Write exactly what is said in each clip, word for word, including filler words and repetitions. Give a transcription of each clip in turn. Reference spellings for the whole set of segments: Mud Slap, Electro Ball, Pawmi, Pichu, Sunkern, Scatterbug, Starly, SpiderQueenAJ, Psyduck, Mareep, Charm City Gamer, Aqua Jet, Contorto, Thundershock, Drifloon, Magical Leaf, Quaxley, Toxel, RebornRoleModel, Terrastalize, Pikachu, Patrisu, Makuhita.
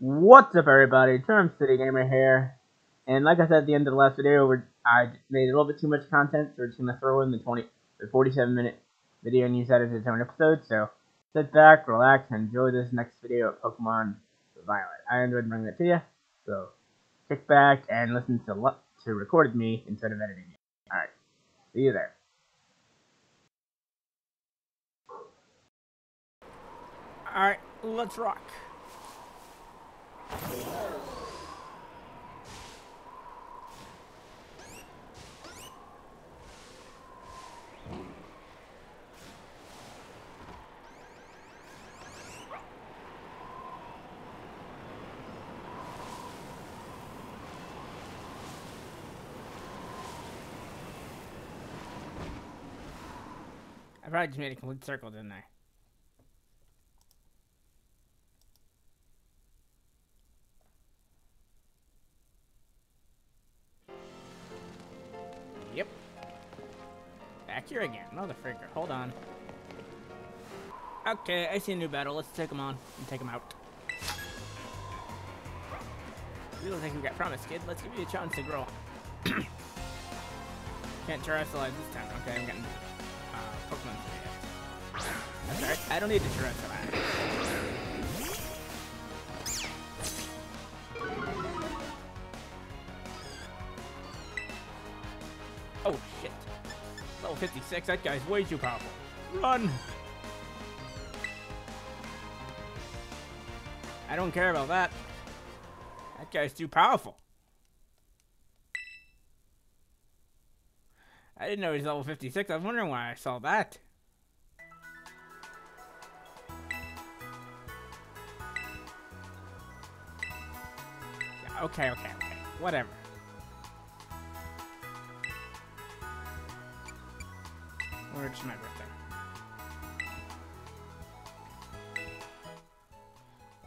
What's up, everybody? Charm City Gamer here, and like I said at the end of the last video, where I made a little bit too much content, so we're just gonna throw in the twenty, the forty-seven minute video and use that as its own episode. So sit back, relax, and enjoy this next video of Pokemon Violet. I enjoyed bringing that to you, so kick back and listen to to recorded me instead of editing it. All right, see you there. All right, let's rock. I probably just made a complete circle, didn't I? Here again, another freaker. Hold on. Okay, I see a new battle. Let's take them on and take them out. You don't think we got promised, kid? Let's give you a chance to grow. Can't terrastalize this time. Okay, I'm getting uh, Pokemon today. That's alright. I don't need to terrastalize. Oh shit. fifty-six, that guy's way too powerful. Run! I don't care about that. That guy's too powerful. I didn't know he's level fifty-six. I was wondering why I saw that. Yeah, okay, okay, okay. Whatever. Or it's my birthday.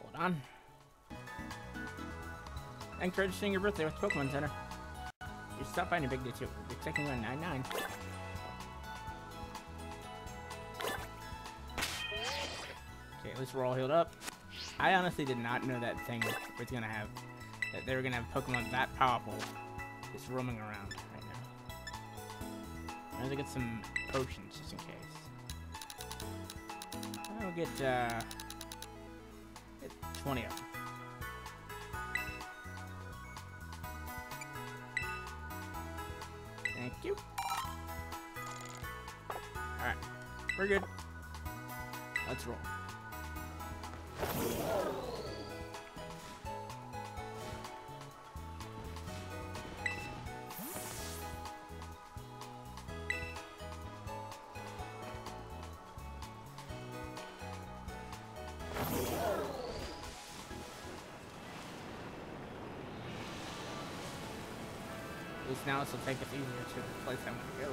Hold on. Thanks for registering your birthday with Pokemon Center. You stop by on your big day too. We'll be taking on nine nine. Okay, at least we're all healed up. I honestly did not know that thing was gonna have, that they were gonna have Pokemon that powerful just roaming around right now. I'm gonna get some potions just in case. I'll get, uh, get twenty of them. Thank you. Alright, we're good. Let's roll. Now this will take us easier to the place I want to go.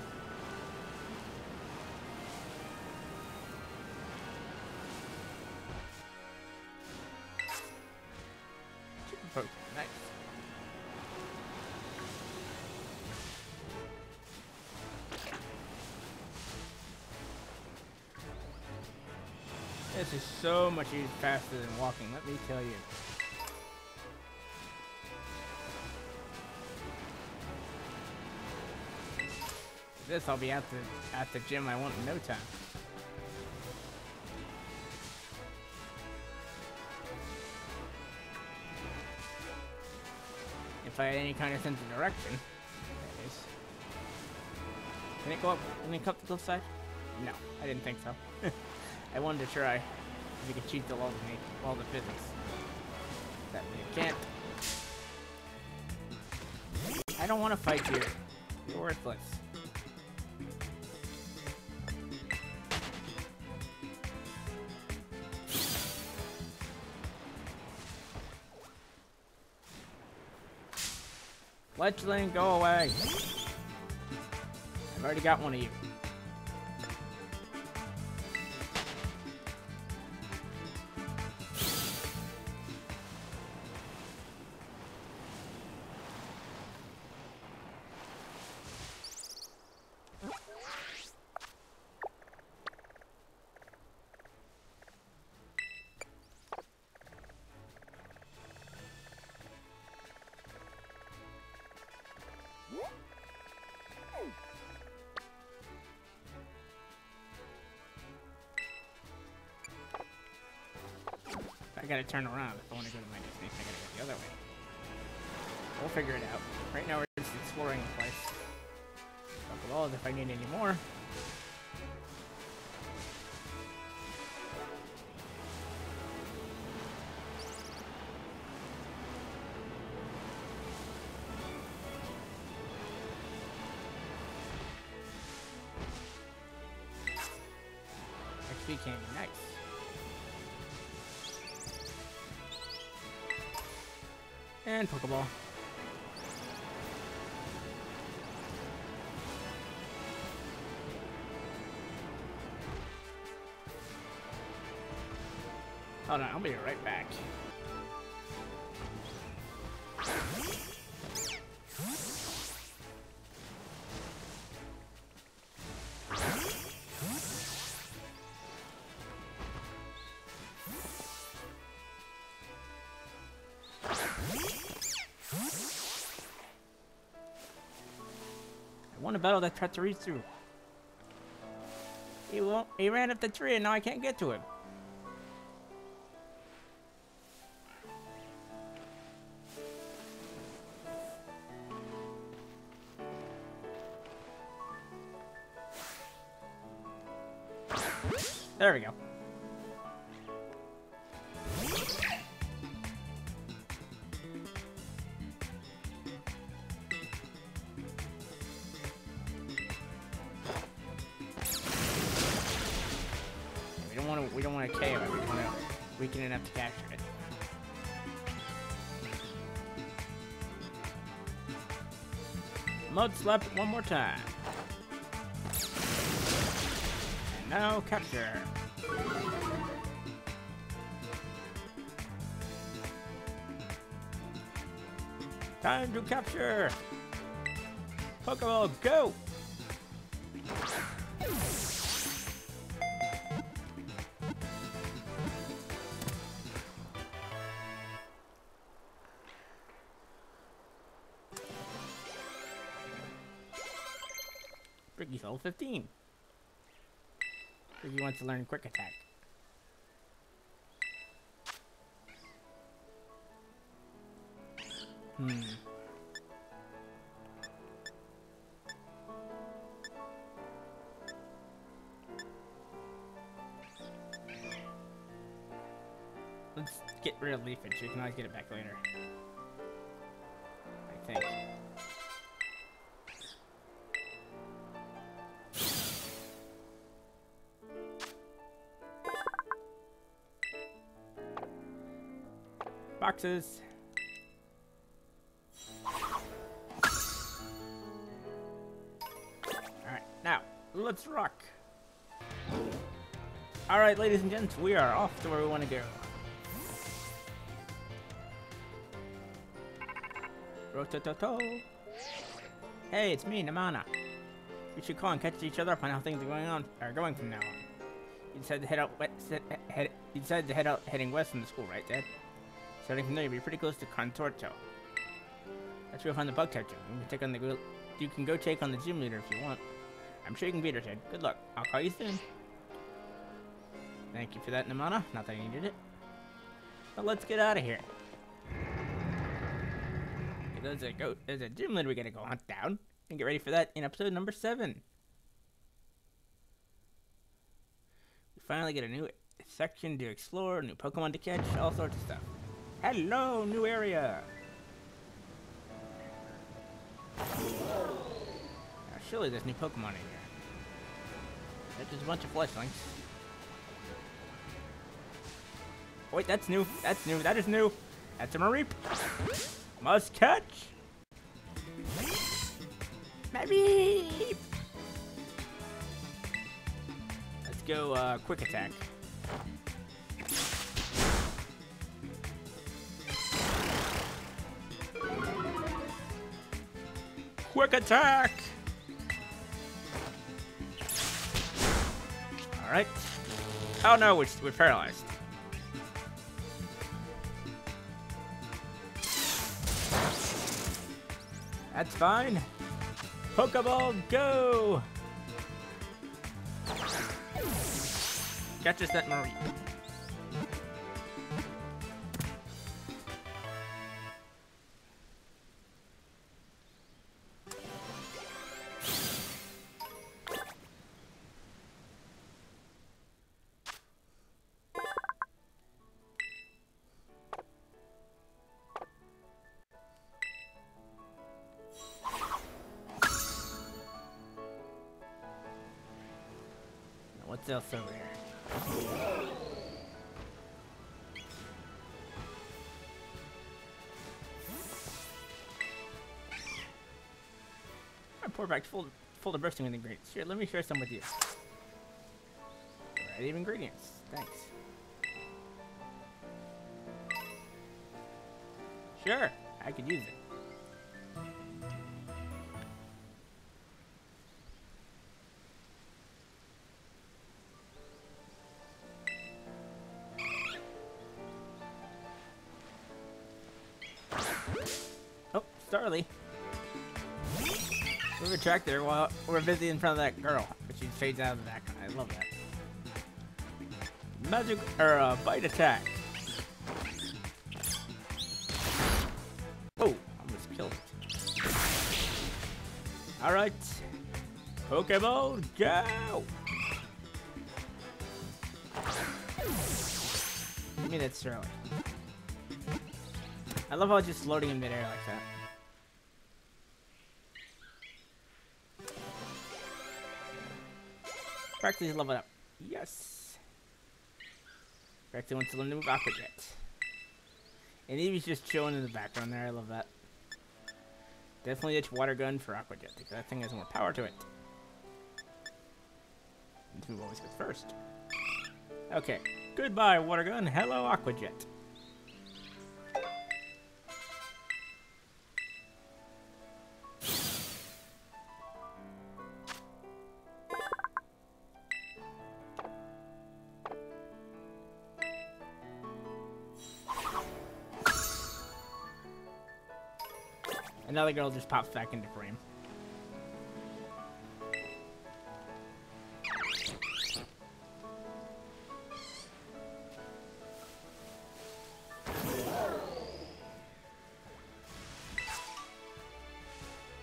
Chicken poke, nice. This is so much faster than walking, let me tell you. This, I'll be at the at the gym I want in no time. If I had any kind of sense of direction, that is. Can it go up? Can it go up the cliffside? No, I didn't think so. I wanted to try. If you could cheat the laws of me, all the physics. That you can't. I don't want to fight you. You're worthless. Fledgling, go away. I've already got one of you. gotta turn around. If I want to go to my destination, I gotta go the other way. We'll figure it out. Right now, we're just exploring the place. Buckle balls if I need any more. Candy, nice. And Pokeball. Hold on, I'll be right back. A battle that tried to reach through. He won't. He ran up the tree, and now I can't get to him. There we go. Enough to capture it. Mud Slap one more time. And now capture. Time to capture. Pokeball, go! Bricky's level fifteen. Bricky wants to learn Quick Attack. Hmm. Let's get rid of Leafage. You can always get it back later. I think. Boxes. Alright, now, let's rock. Alright, ladies and gents, we are off to where we want to go. Rotototo. Hey, it's me, Nemona. We should call and catch each other up on how things are going on are going from now on. You decided to head out west, head, you decided to head out heading west from the school, right, Dad? Starting from there, you'll be pretty close to Contorto. That's where you'll find the bug catcher. You can take on the you can go take on the gym leader if you want. I'm sure you can beat her, Ted. Good luck. I'll call you soon. Thank you for that, Nemona. Not that I needed it. But let's get out of here. Okay, there's a goat. There's a gym leader we gotta go hunt down and get ready for that in episode number seven. We finally get a new section to explore, new Pokemon to catch, all sorts of stuff. Hello, new area! Now, surely there's new Pokemon in here. That's just a bunch of fleshlings. Oh, wait, that's new. That's new. That is new. That's a Mareep. Must catch! Mareep! Let's go uh, Quick Attack. Quick Attack! Alright. Oh no, we're, we're paralyzed. That's fine. Pokeball, go! Catch us that Marie. still so rare. Report back to full, full to bursting with ingredients. Here, let me share some with you. Variety of ingredients. Thanks. Sure, I could use it. Starly. Move a track there while we're busy in front of that girl, but she fades out of the background. I love that. Magic or uh, bite attack. Oh, almost killed it. All right, Pokemon, go! Give me that Starly. I love how it's just floating in midair like that. Practically leveled up. Yes. Practically wants to learn to move Aqua Jet. And Eevee's just chilling in the background there. I love that. Definitely ditch Water Gun for Aqua Jet because that thing has more power to it. Let's move always goes first. Okay. Goodbye, Water Gun. Hello, Aqua Jet. Another girl just pops back into frame.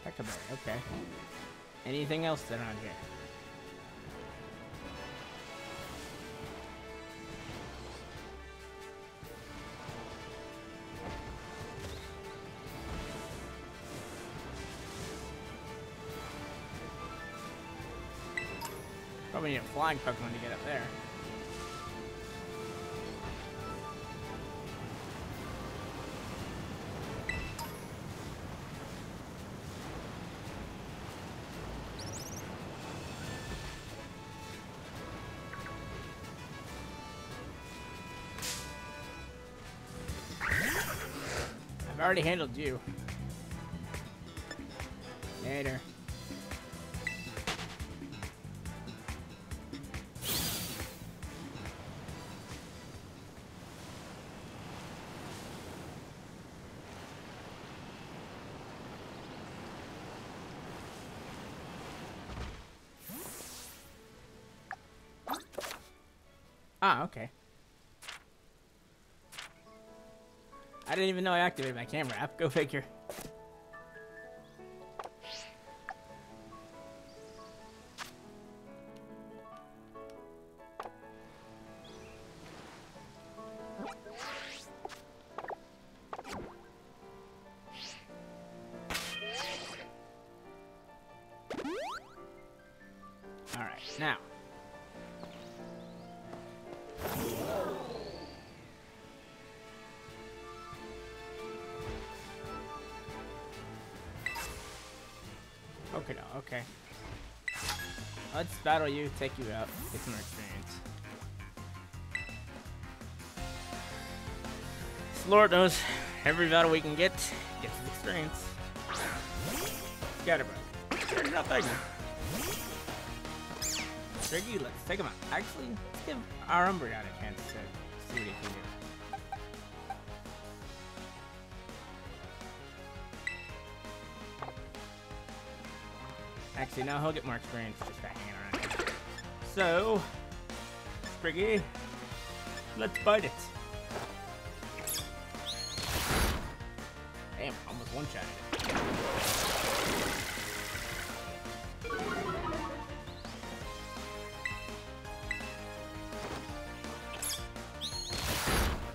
Heck of it, okay. Anything else that around here? We need a flying Pokemon to get up there. I've already handled you. Later. Ah, okay. I didn't even know I activated my camera app. Go figure. Okay. Let's battle you, take you out, get some more experience. So Lord knows, every battle we can get, gets some experience. Scatterbug. There's nothing. Sprigy, let's take him out. Actually, let's give our Umbreon a chance to see what he can do. Actually, no, he'll get more experience just by hanging around. So, Sprigy, let's bite it. Damn, almost one-shotted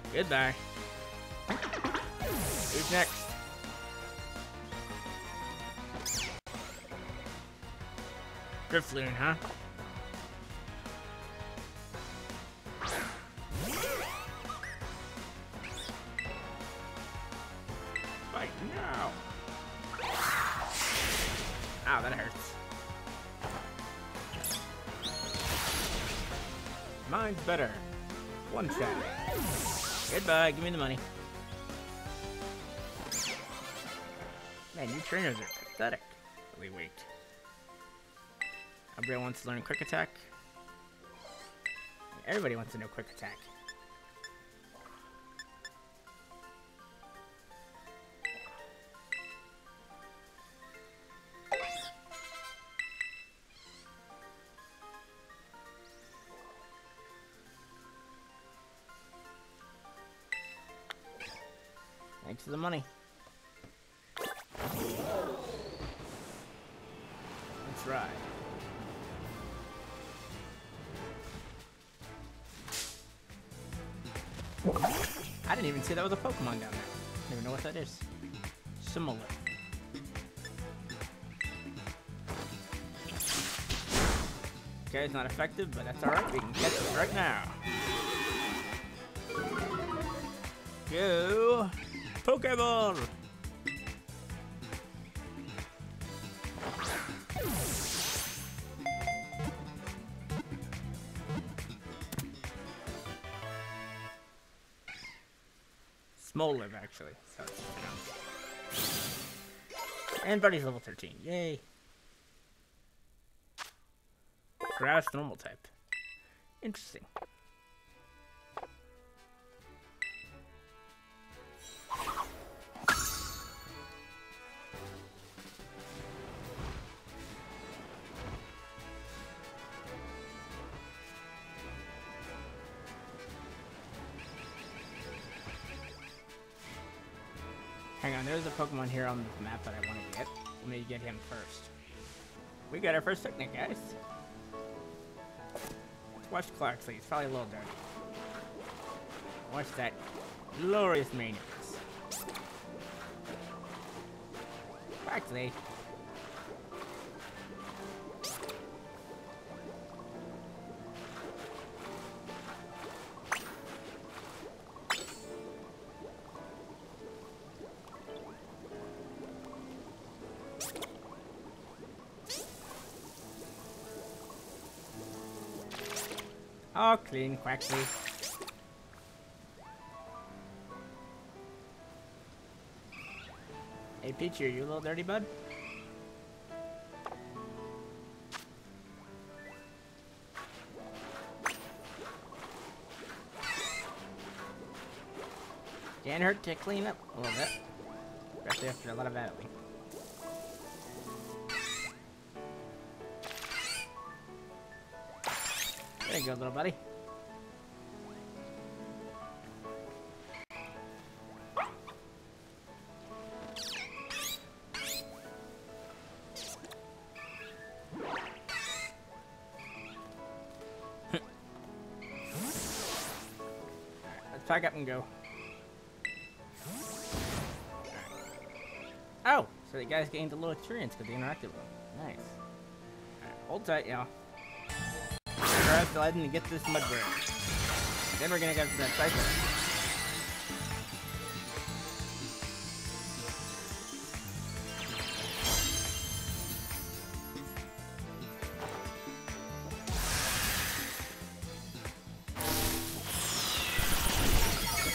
it. Goodbye. Who's next? Drifloon, huh? right now. Ow, that hurts. Mine's better. One shot. Goodbye, give me the money. Man, you trainers are pathetic. Really weak. Umbreon wants to learn Quick Attack. Everybody wants to know Quick Attack. Thanks for the money. Let's ride. I didn't even see that was a Pokemon down there. I don't even know what that is. Smoliv. Okay, it's not effective, but that's alright. We can catch it right now. Go Pokeball! Smoliv, actually. So it's pronounced. And Buddy's level thirteen. Yay! Grass normal type. Interesting. Hang on, there's a Pokemon here on the map that I want to get. Let me get him first. We got our first picnic, guys. Watch Clarksley, it's probably a little dirty. Watch that glorious maniacs. Clarksley. Oh, clean, Quaxley. Hey, Pichu, are you a little dirty, bud? Can't hurt to clean up a little bit. Especially after a lot of battling. There you go, little buddy. Let's pack up and go. Oh, so the guys gained a little experience because they interacted with him. Nice. All right, hold tight, y'all. Sliding to get this Mud Drain. Then we're gonna go to that cycle.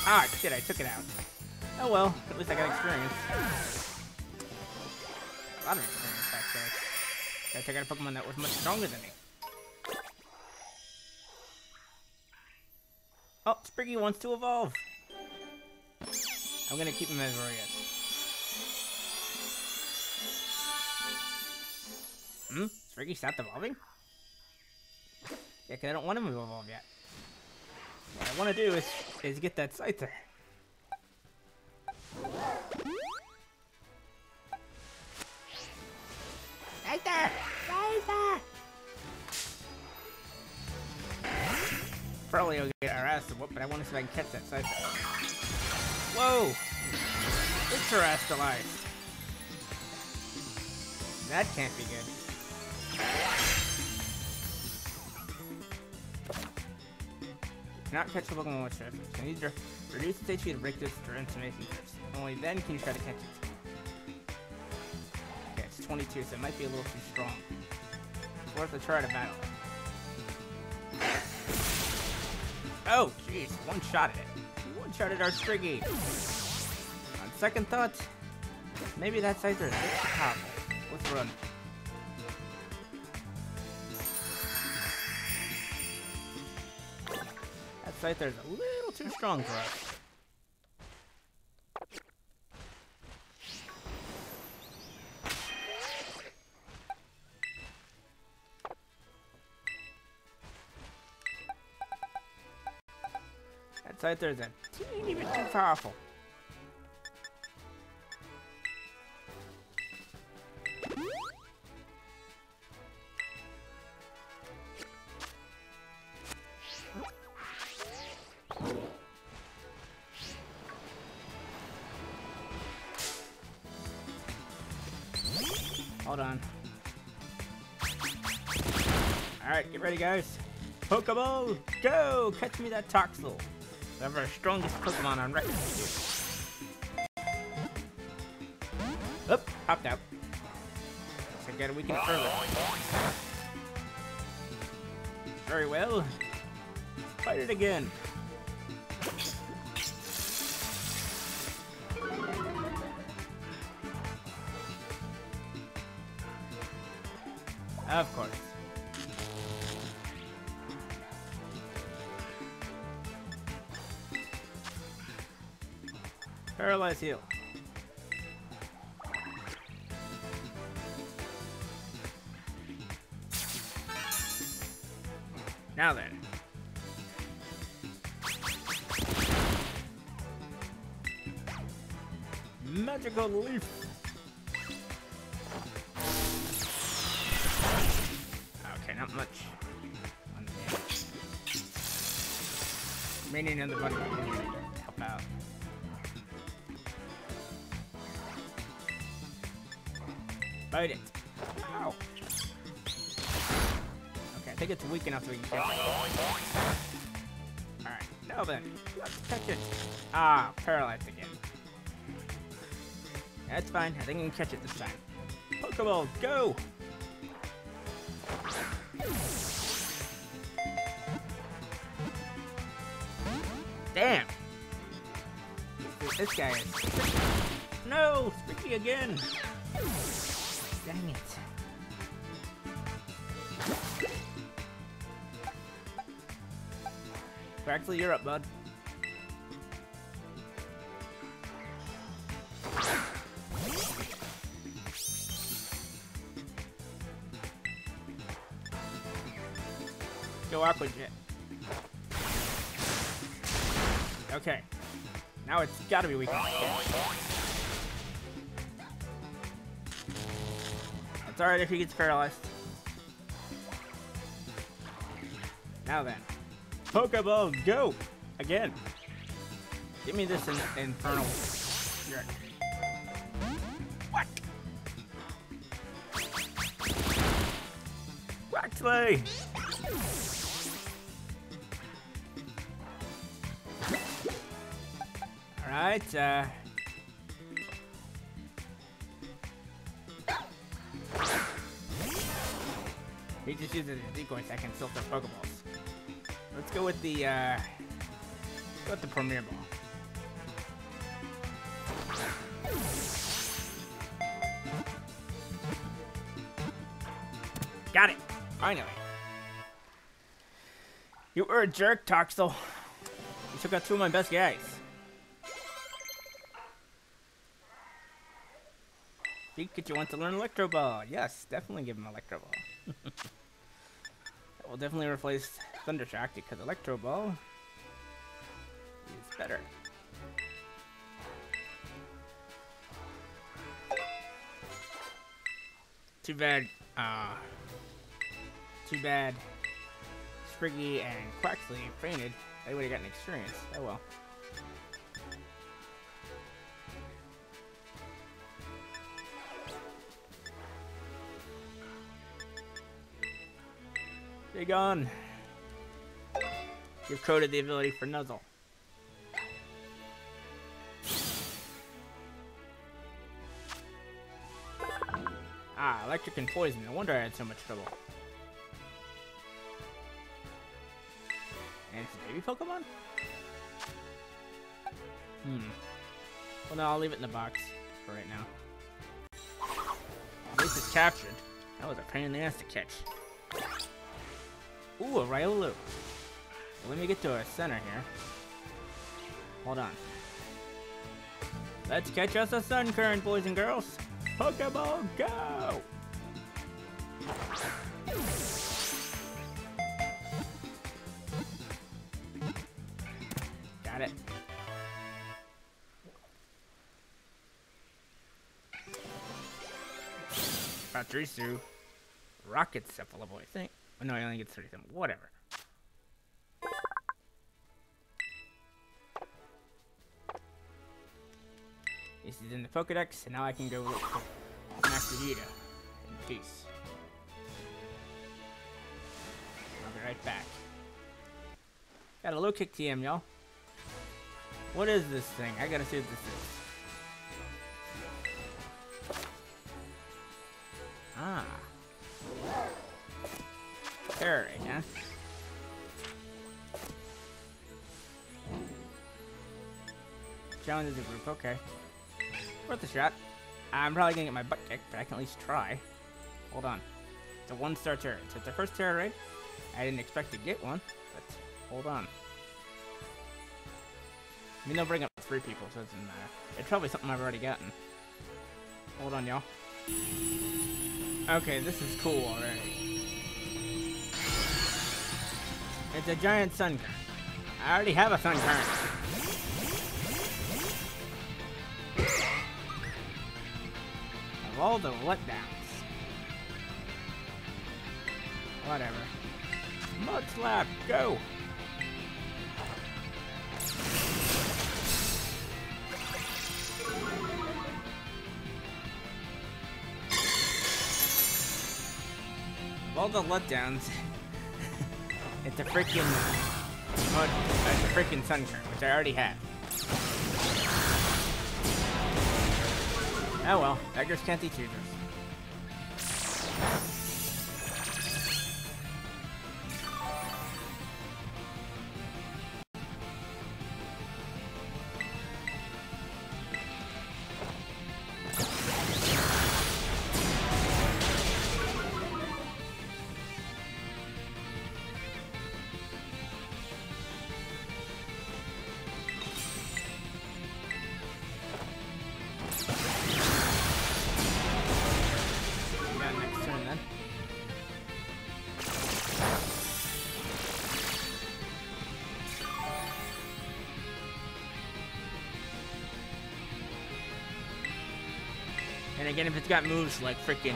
Ah, shit! I took it out. Oh well. At least I got experience. A lot of experience, actually. I took out a Pokemon that was much stronger than me. Oh, Sprigy wants to evolve. I'm gonna keep him as where he is. Hmm? Spriggy stopped evolving? Yeah, cause I don't want him to evolve yet. What I wanna do is is get that Scyther. Scyther! Scyther! Probably will get our ass to whoop, but I want to see if I can catch that side. Whoa! It's Terrastalize. That can't be good. Cannot catch the Pokemon with Shift. I need to reduce its H P to break this transformation first. Only then can you try to catch it. twenty-two, so it might be a little too strong. It's worth a try to battle. Oh, jeez, one shot at it. One shot at our Sprigy. On second thought, maybe that Scyther is powerful. Let's run. That Scyther is a little too strong for us. Scyther is a teeny bit too powerful. Hold on. Alright, get ready, guys. Pokeball, go! Catch me that Toxel. Of our strongest Pokemon on record. Oop, hopped out. So get a weaken further. Very well. Fight it again. Of course. Paralyze heal. Now then. Magical Leaf. Okay, not much. Meaning in the body help out. Bite it. Ow. Okay, I think it's weak enough so we can catch it. Alright, now then, let's catch it. Ah, paralyzed again. That's fine, I think I can catch it this time. Pokeball, go! Damn! This guy is... No! Sprigy again! Dang it. Clarksley, you're up, bud. Go Aqua Jet. Okay. Now it's gotta be weak. It's alright if he gets paralyzed. Now then. Pokeball, go! Again. Give me this in infernal. Jerk. What? Waxley! Alright, uh... he just uses his decoy so I can still throw Pokeballs. Let's go with the, uh, go with the Premier Ball. Got it! Finally. You were a jerk, Toxel. You took out two of my best guys. Pikachu wants to learn Electro Ball. Yes, definitely give him Electro Ball. That will definitely replace Thundershock because Electro Ball is better. Too bad, uh, too bad Sprigy and Quaxley fainted. They would have gotten experience. Oh well. They're gone. You've coded the ability for Nuzzle. Ah, electric and poison. No wonder I had so much trouble. And it's a baby Pokemon? Hmm. Well, no, I'll leave it in the box for right now. At least it's captured. That was a pain in the ass to catch. Ooh, a Ryolu. Well, let me get to our center here. Hold on. Let's catch us a Sunkern, boys and girls. Pokeball, go! Got it. Patrisu. Rocket Cephaloboy, I think. Oh, no, I only get thirty-seven. Whatever. This is in the Pokedex, and now I can go look for Makuhita in peace. I'll be right back. Got a low kick T M, y'all. What is this thing? I gotta see what this is. Ah. Terror, huh? Challenge is a group, okay. Worth a shot. I'm probably gonna get my butt kicked, but I can at least try. Hold on. It's a one-star terror. So it's the first terror raid. I didn't expect to get one, but hold on. I mean, they'll bring up three people, so it doesn't matter. It's probably something I've already gotten. Hold on, y'all. Okay, this is cool already. It's a giant Sunkern. I already have a Sunkern. All the letdowns. Whatever. Mud Slap, go! Of all the letdowns, it's a freaking mud, it's a freaking Sunkern, which I already have. Oh well, beggars can't be choosers. And again, if it's got moves like freaking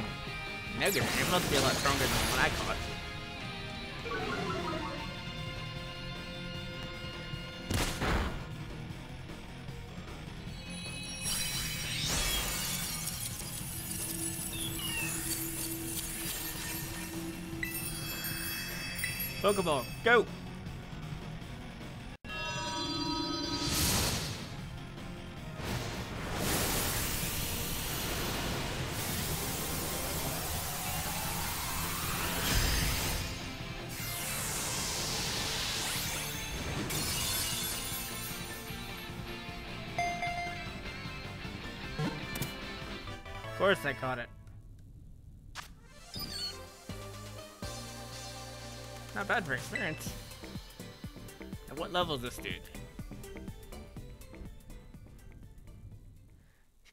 Mega Drain, it must be a lot stronger than what I caught. Pokeball, go! Of course I caught it. Not bad for experience. At what level is this dude? He's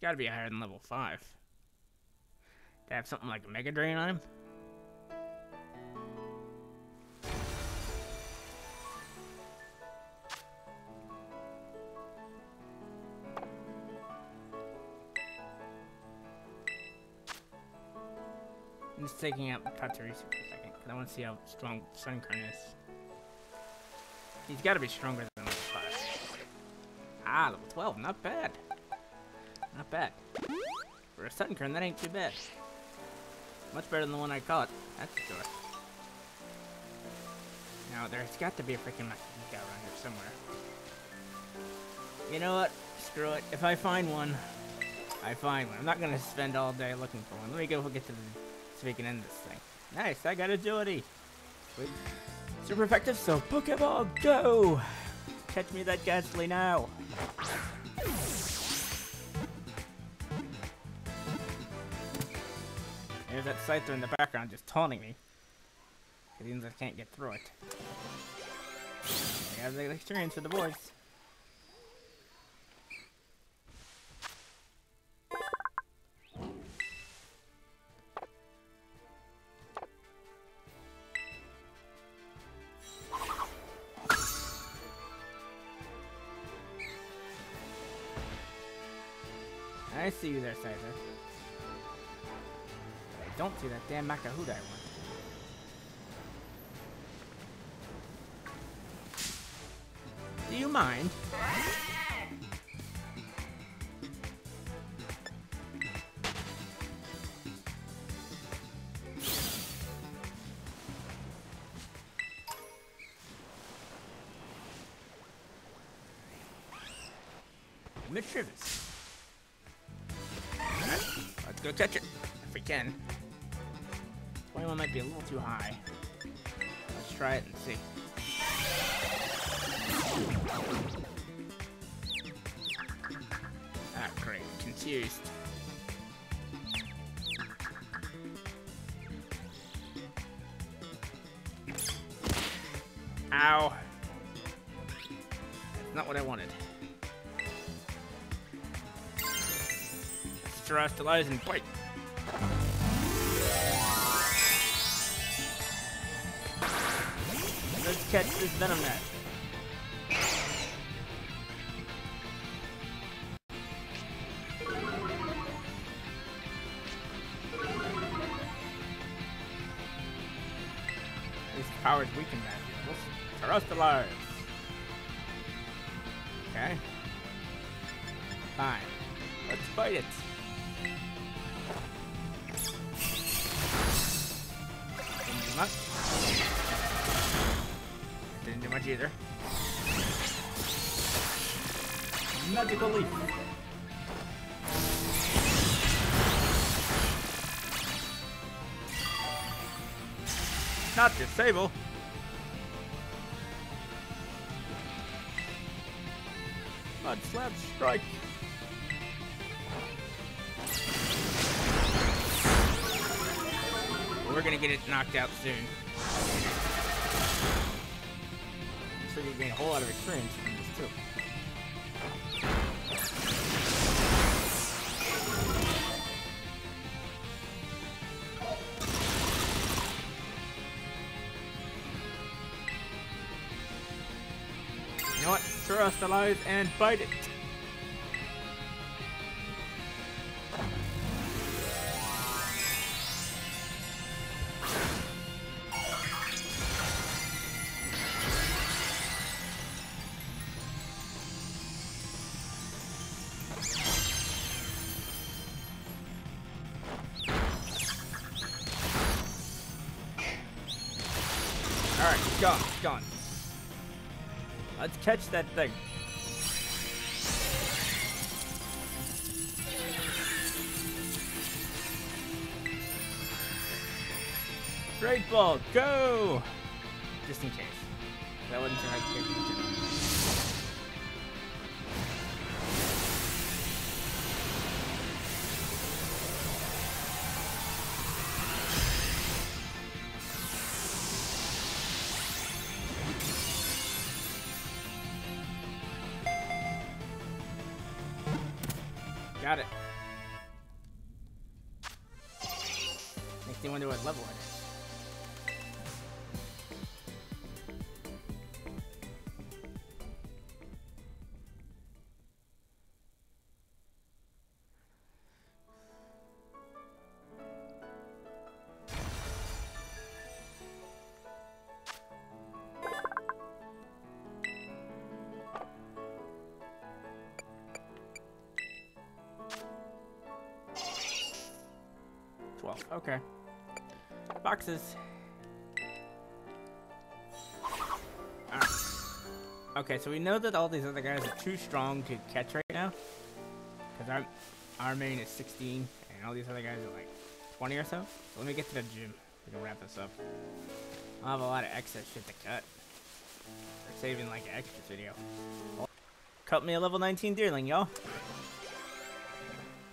gotta be higher than level five. To have something like a Mega Drain on him? I'm just taking out Patrisu for a second, because I want to see how strong Sunkern is. He's got to be stronger than level five. Ah, level twelve, not bad. Not bad. For a Sunkern, that ain't too bad. Much better than the one I caught, that's for sure. Now, there's got to be a freaking Makuhita around here somewhere. You know what? Screw it. If I find one, I find one. I'm not gonna spend all day looking for one. Let me go get to the so we can end this thing. Nice, I got agility. Sweet. Super effective, so Pokeball, go! Catch me that Ghastly now. There's that Scyther in the background just taunting me. It means I can't get through it. I have the experience for the boys. I see you there, Scyther. But I don't see that damn Makuhita I want. Do you mind? Mitrivis. Let's go catch it, if we can. twenty-one might be a little too high. Let's try it and see. Ah, great. Confused. Ow. That's not what I wanted. Terrastalize and bite. Let's catch this Venom Net. His powers weaken that. Terrastalize. Okay. Fine. Let's fight it. Much. Didn't do much either. Magical Leaf. Not disable. Mud Slap Strike. We're gonna get it knocked out soon. So you gain a whole lot of experience from this too. You know what? Terrastalize and bite it. Catch that thing. Great ball, go! Just in case. That wasn't too hard to kick me too. Got it. Makes me wonder what level it Okay. Boxes. Alright. Okay, so we know that all these other guys are too strong to catch right now. Because I'm Our main is sixteen, and all these other guys are like twenty or so. So let me get to the gym. We can wrap this up. I'll have a lot of excess shit to cut. We're saving like an extra video. Cut me a level nineteen Deerling, y'all.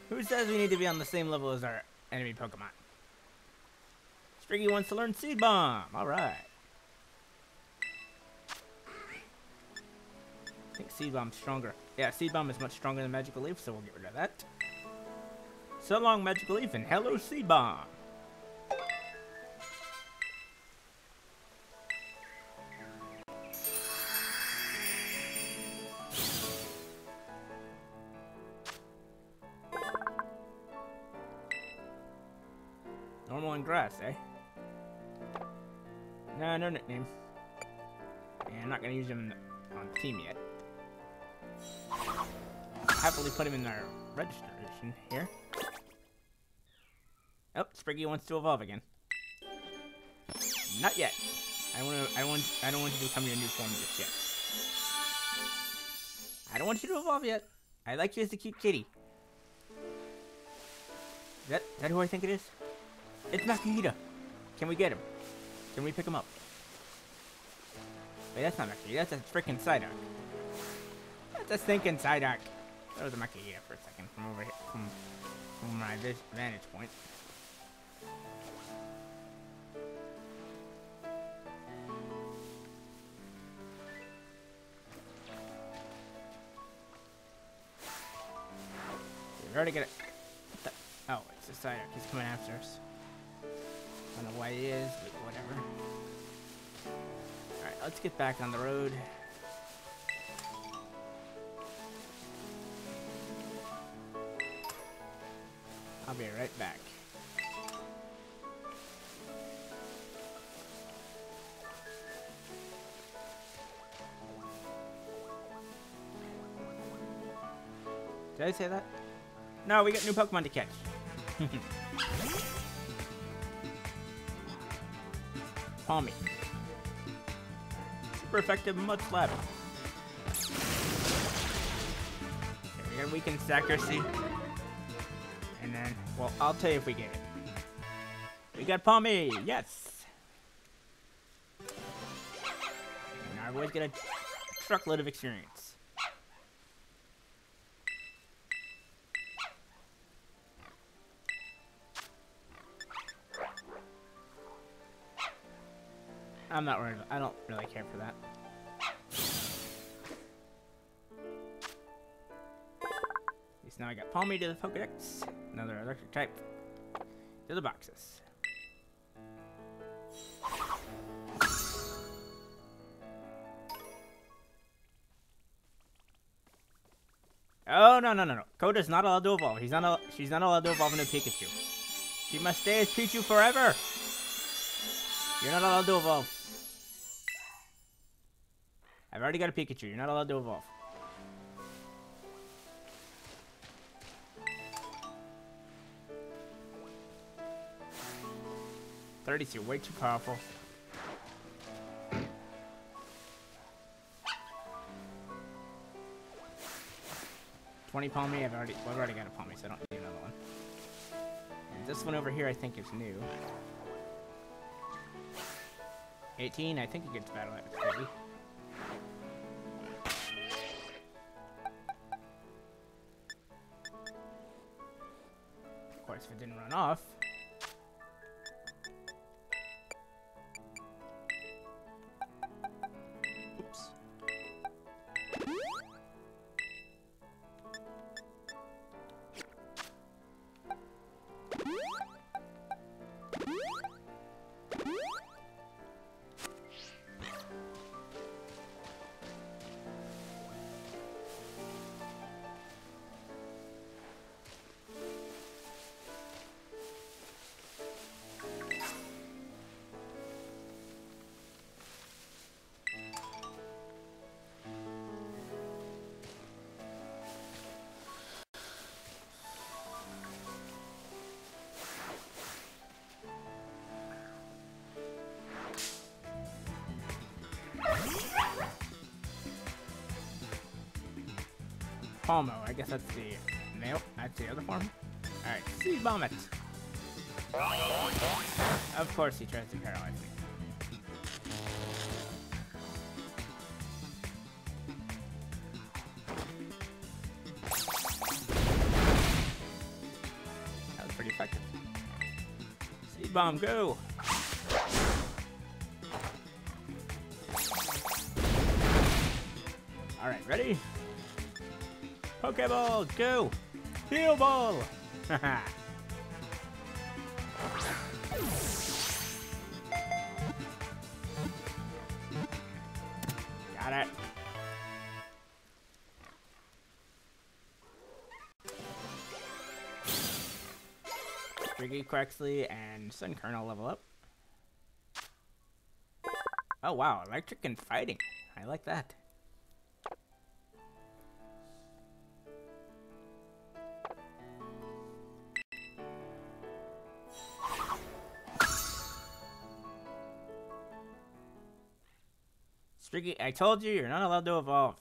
Who says we need to be on the same level as our enemy Pokemon? Sprigy wants to learn Seed Bomb. Alright. I think Seed Bomb's stronger. Yeah, Seed Bomb is much stronger than Magical Leaf, so we'll get rid of that. So long, Magical Leaf, and hello, Seed Bomb. Normal and grass, eh? Nah, no nickname. Yeah, I'm not gonna use him on the team yet. Happily put him in our registration here. Oh, Sprigy wants to evolve again. Not yet. I want to. I want. I don't want you to become your new form just yet. I don't want you to evolve yet. I like you as a cute kitty. Is that is that who I think it is? It's Makuhita. Can we get him? Can we pick him up? Wait, that's not Makuhita. That's a freaking Psyduck. That's a stinking Psyduck. That was a Makuhita for a second from over here, from, from my vantage point. We're already gonna. What the, oh, it's a Psyduck. He's coming after us. I don't know why he is, but whatever. Alright, let's get back on the road. I'll be right back. Did I say that? No, we got new Pokemon to catch. Pawmi. Super effective Mud Slap. We got weakened accuracy. And then, well, I'll tell you if we get it. We got Pawmi! Yes! And our boys get a truckload of experience. I'm not worried. I don't really care for that. At least now I got Pawmi to the Pokedex. Another electric type to the boxes. Oh no no no no! Koda's not allowed to evolve. He's not. Al she's not allowed to evolve into Pikachu. She must stay as Pichu forever. You're not allowed to evolve. I've already got a Pikachu. You're not allowed to evolve. thirty-two, way too powerful. twenty Pawmi. I've already, well, I've already got a Pawmi, so I don't need another one. And this one over here, I think, is new. eighteen. I think he gets battle at thirty. If it didn't run off. Oops. I guess that's the Nope, that's the other form. Alright, Seed Bomb it. Of course he tries to paralyze me. That was pretty effective. Seed Bomb, go! Alright, ready? Pokeball, go! Heal ball! Haha! Got it. Bricky, Clarksley, and Sunkern all level up. Oh wow, electric and fighting. I like that. Sprigy, I told you, you're not allowed to evolve.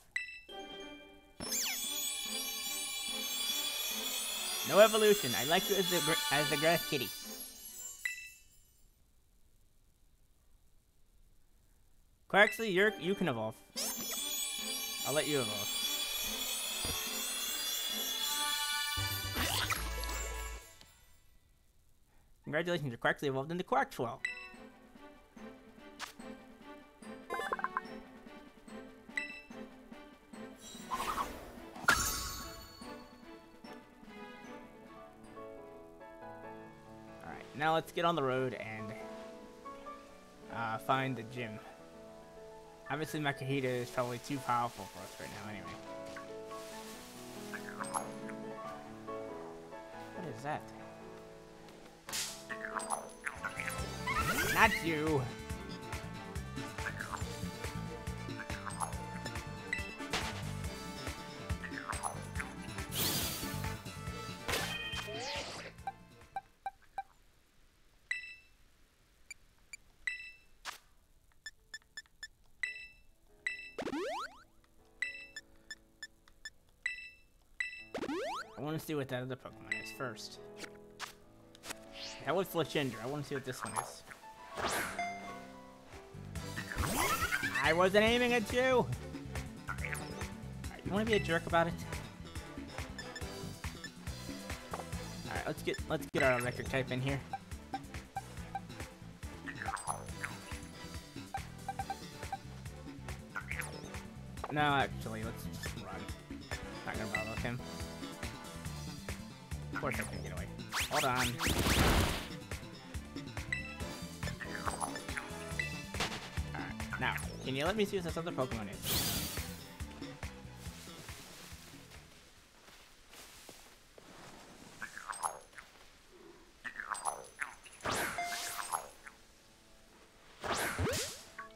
No evolution. I like you as the, as the grass kitty. Clarksley, you're, you can evolve. I'll let you evolve. Congratulations, your Clarksley evolved into Quackshwell. Now let's get on the road and uh, find the gym. Obviously Makuhita is probably too powerful for us right now anyway. What is that? Not you! Let's see what that other Pokemon is first. That was Fletchender. I want to see what this one is. I wasn't aiming at you! Alright, you want to be a jerk about it? Alright, let's get let's get our electric type in here. No, actually, let's just run. Not gonna bother with him. Of course I can get away. Hold on. Alright, now, can you let me see what this other Pokemon is?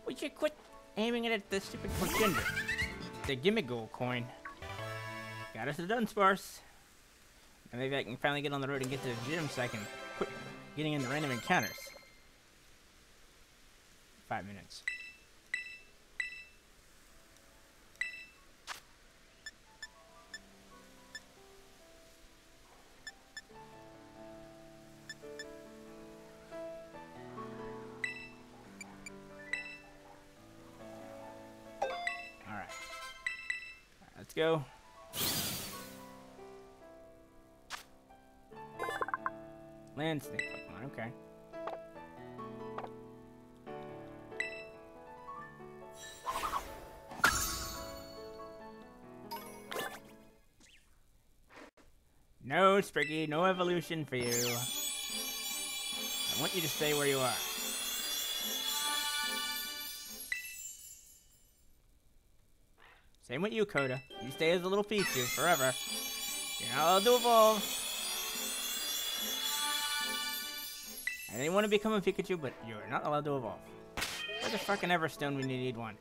We should quit aiming it at the stupid Fletchender. The Gimme Gold coin. Got us a Dunsparce. And maybe I can finally get on the road and get to the gym so I can quit getting into random encounters. Five minutes. All right. All right, let's go. Land snake Pokemon, okay. No, Sprigy, no evolution for you. I want you to stay where you are. Same with you, Coda. You stay as a little Pichu forever. You're not allowed to evolve. I didn't want to become a Pikachu, but you're not allowed to evolve. Where the fucking Everstone when you need one?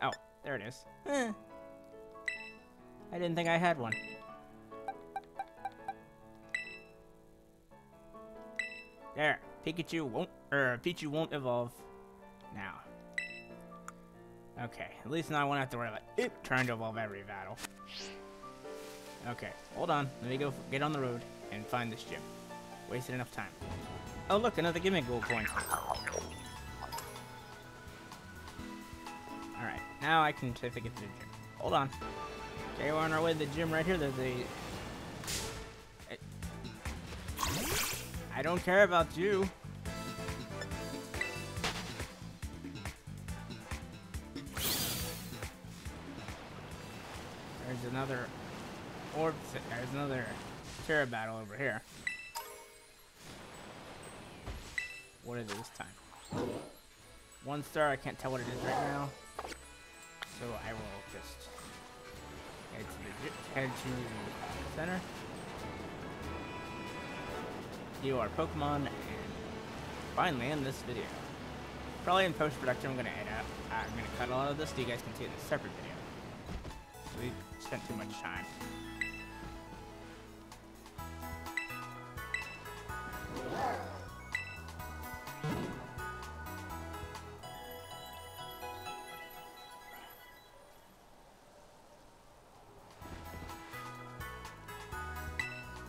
Oh, there it is. Eh. I didn't think I had one. There, Pikachu won't, er, Pichu won't evolve now. Okay, at least now I won't have to worry about it trying to evolve every battle. Okay, hold on. Let me go get on the road and find this gym. Wasted enough time. Oh, look, another gimmick gold point. Alright, now I can safely get to the gym. Hold on. Okay, we're on our way to the gym right here. There's a... I don't care about you. There's another orb. There's another Terra battle over here. What is it this time? One star. I can't tell what it is right now. So I will just head to the, head to the center. You are Pokemon, and finally in this video. Probably in post-production, I'm gonna edit. I'm gonna cut a lot of this so you guys can see it in a separate video. We spent too much time.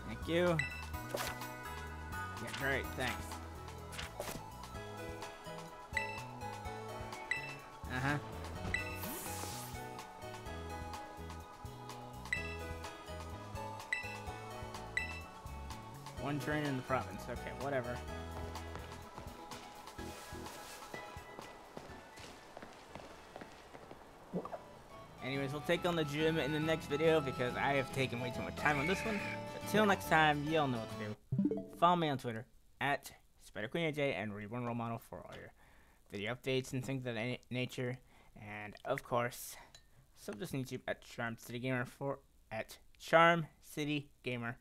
Thank you. Yeah, great, thanks. Uh-huh. One train in the province. Okay, whatever. Anyways, we'll take on the gym in the next video because I have taken way too much time on this one. Until next time, y'all know what to do. Follow me on Twitter at SpiderQueenAJ and Reborn Role Model for all your video updates and things of that nature. And of course, sub us on YouTube at Charm City Gamer for at Charm City Gamer.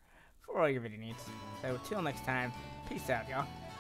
For all your video needs. So, till next time, peace out, y'all.